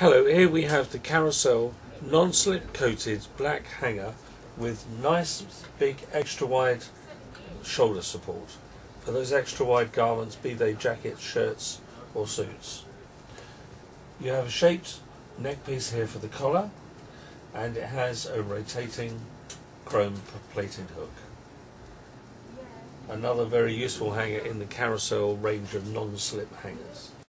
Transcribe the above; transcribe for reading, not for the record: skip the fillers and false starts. Hello, here we have the Caraselle non-slip coated black hanger with nice big extra wide shoulder support for those extra wide garments, be they jackets, shirts or suits. You have a shaped neck piece here for the collar, and it has a rotating chrome plated hook. Another very useful hanger in the Caraselle range of non-slip hangers.